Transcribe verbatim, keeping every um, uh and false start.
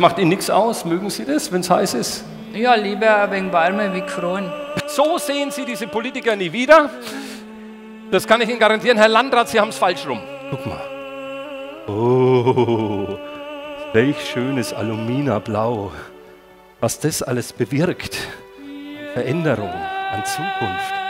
Macht Ihnen nichts aus? Mögen Sie das, wenn es heiß ist? Ja, lieber ein wenig warme, wie gefroren. So sehen Sie diese Politiker nie wieder. Das kann ich Ihnen garantieren. Herr Landrat, Sie haben es falsch rum. Guck mal. Oh, welch schönes Alumina-Blau. Was das alles bewirkt an Veränderung, an Zukunft.